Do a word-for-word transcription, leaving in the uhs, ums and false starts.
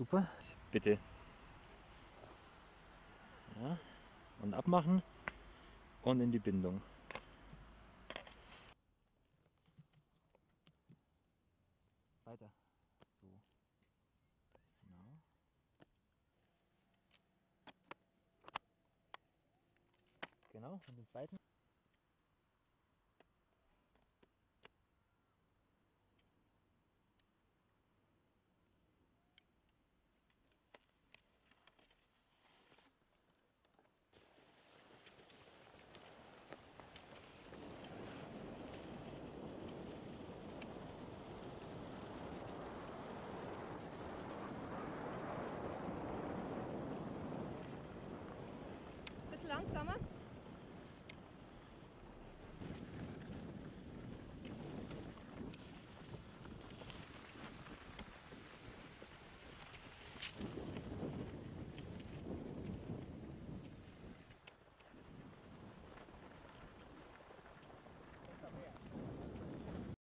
Super. Bitte. Ja. Und abmachen und in die Bindung. Weiter. So. Genau. Genau, und den zweiten. Langsamer.